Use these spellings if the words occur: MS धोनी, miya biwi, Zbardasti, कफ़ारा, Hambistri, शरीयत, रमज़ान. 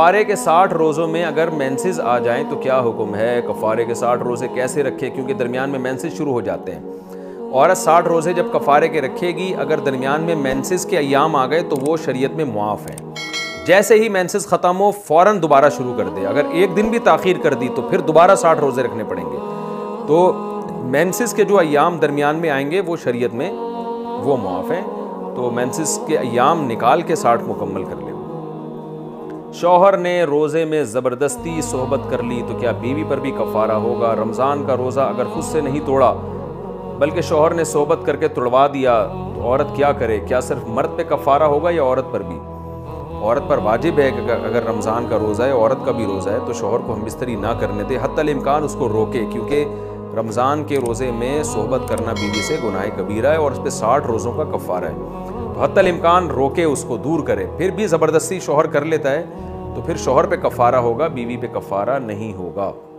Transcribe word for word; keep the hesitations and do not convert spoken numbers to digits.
कफ़ारे के साठ रोज़ों में अगर मेंसेस आ जाएं तो क्या हुक्म है, कफ़ारे के साठ रोज़े कैसे रखें क्योंकि दरमियान में मेंसेस शुरू हो जाते हैं। औरत साठ रोज़े जब कफ़ारे के रखेगी, अगर दरमियान में मेंसेस के अयाम आ गए तो वो शरीयत में मुआफ़ हैं। जैसे ही मेंसेस ख़त्म हो फ़ौरन दोबारा शुरू कर दे, अगर एक दिन भी ताख़ीर कर दी तो फिर दोबारा साठ रोज़े रखने पड़ेंगे। तो मेंसेस के जो अयाम दरमियान में आएंगे वो शरीयत में वो मुआफ़ हैं। तो मेंसेस के अयाम निकाल के साठ मुकम्मल कर लें। शौहर ने रोज़े में ज़बरदस्ती सोहबत कर ली तो क्या बीवी पर भी कफ़ारा होगा? रमज़ान का रोज़ा अगर खुद से नहीं तोड़ा बल्कि शौहर ने सोहबत करके तोड़वा दिया तो औरत क्या करे? क्या सिर्फ मर्द पे कफ़ारा होगा या औरत पर भी? औरत पर वाजिब है कि अगर रमज़ान का रोज़ा है, औरत का भी रोज़ा है, तो शौहर को हम बिस्तरी ना करने दें, हत्तल इम्कान उसको रोके, क्योंकि रमज़ान के रोज़े में सोहबत करना बीवी से गुनाह कबीरा है और उस पर साठ रोज़ों का कफ़ारा है। हत्तल इम्कान रोके, उसको दूर करे। फिर भी ज़बरदस्ती शौहर कर लेता है तो फिर शौहर पे कफ़ारा होगा, बीवी पे कफ़ारा नहीं होगा।